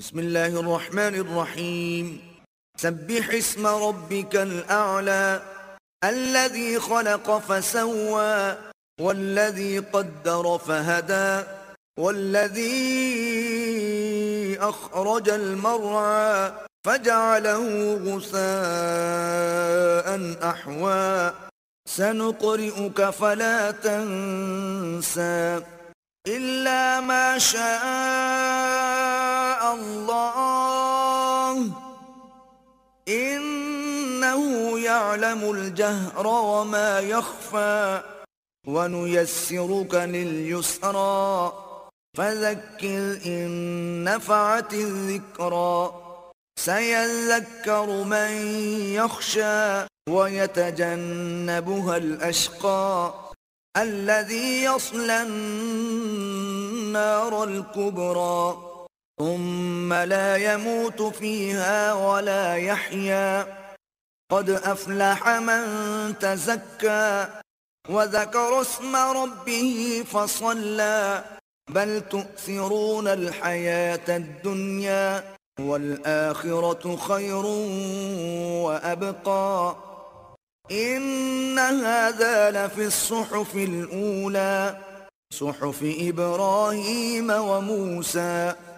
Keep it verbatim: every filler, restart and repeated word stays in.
بسم الله الرحمن الرحيم. سبح اسم ربك الأعلى الذي خلق فسوى والذي قدر فهدى والذي أخرج المرعى فجعله غثاء أحوى سنقرئك فلا تنسى إلا ما شاء الله إنه يعلم الجهر وما يخفى ونيسرك لليسرى فذكر إن نفعت الذكرى سيذكر من يخشى ويتجنبها الأشقى الذي يصلى النار الكبرى ثم لا يموت فيها ولا يحيا قد أفلح من تزكى وذكر اسم ربه فصلى بل تؤثرون الحياة الدنيا والآخرة خير وأبقى إن هذا لفي الصحف الأولى صحف إبراهيم وموسى.